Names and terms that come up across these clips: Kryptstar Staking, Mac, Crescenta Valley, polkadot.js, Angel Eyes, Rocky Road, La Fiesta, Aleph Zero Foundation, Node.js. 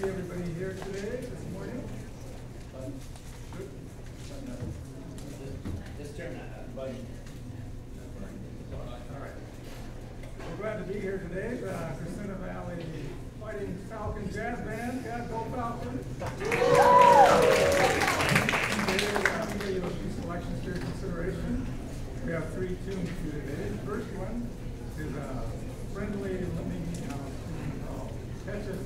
see everybody here today, this morning. Good. This turn out. All right. We're glad to be here today. The Crescenta Valley Fighting Falcon Jazz Band. God go Falcons! Today we're going to give you a few selections for your consideration. We have three tunes for you today. The first one is a friendly living tune called Catches.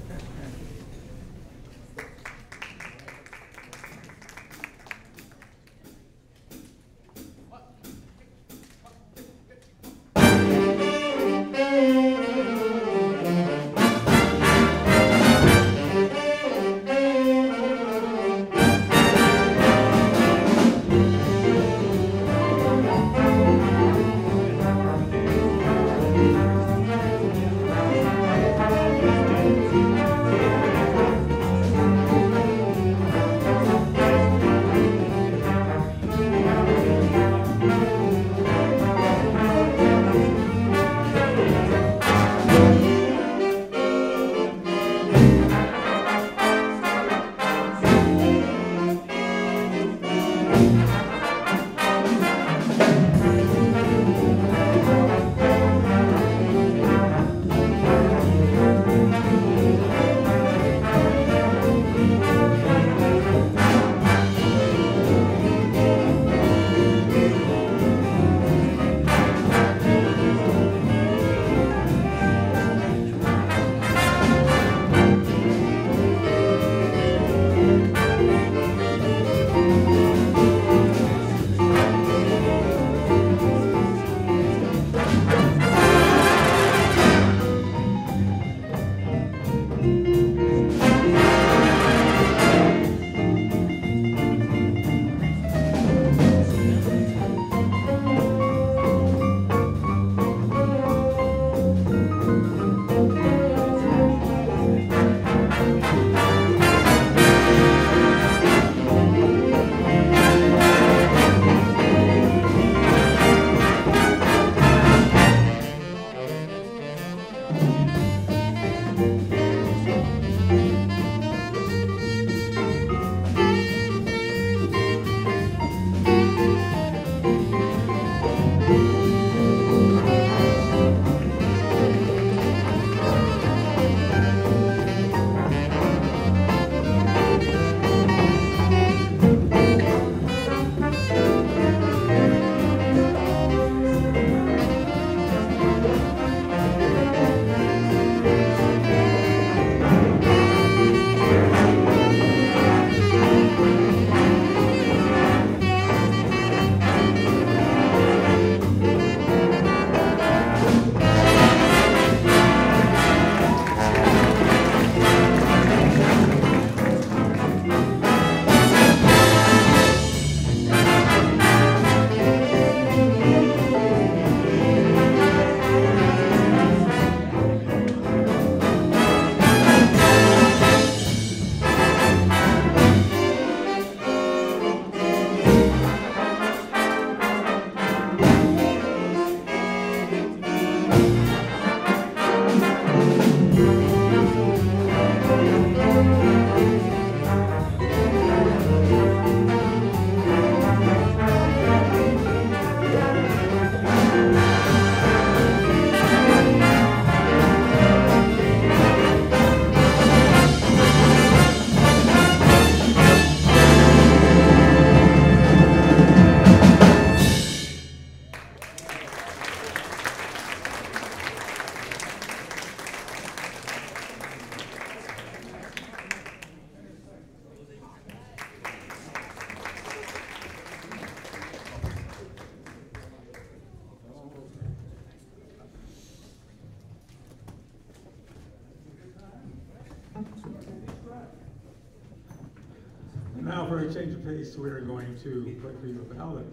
Now for a change of pace, we're going to play for you a ballad,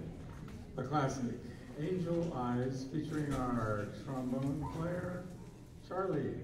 a classic, Angel Eyes, featuring our trombone player, Charlie.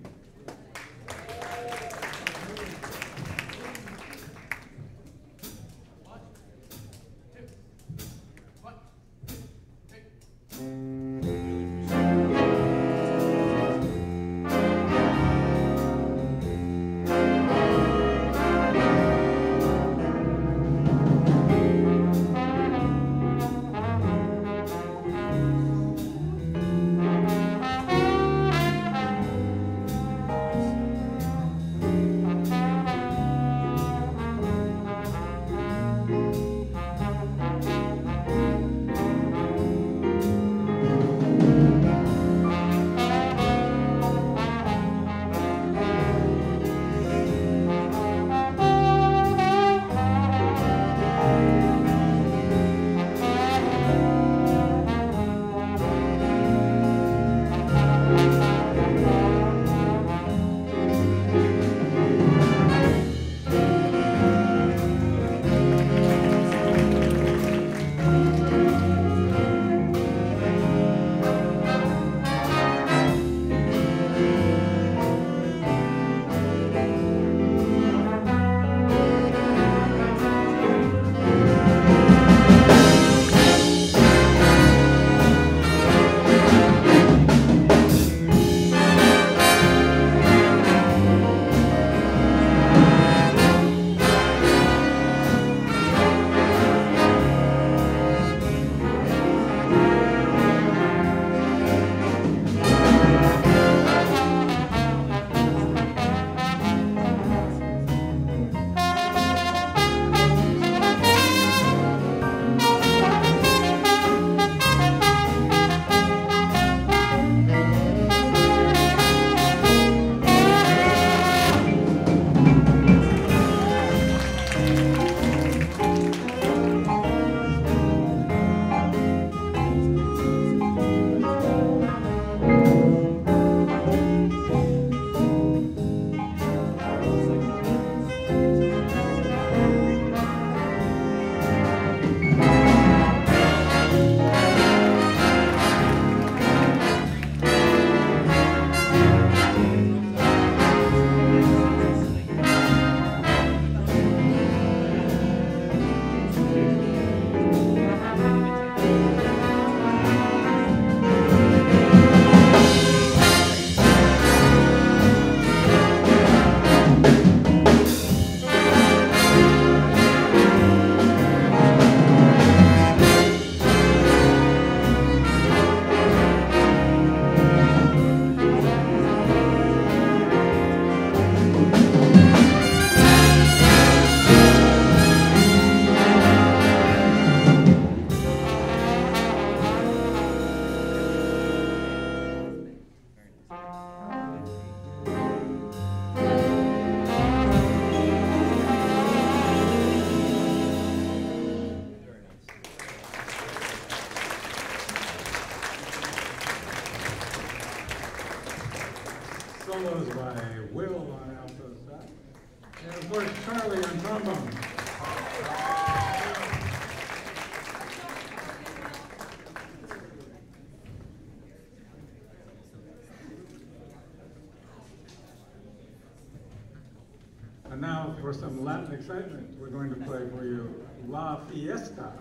my will on Alpha Psi. And of course, Charlie on trombone. And now, for some Latin excitement, we're going to play for you La Fiesta.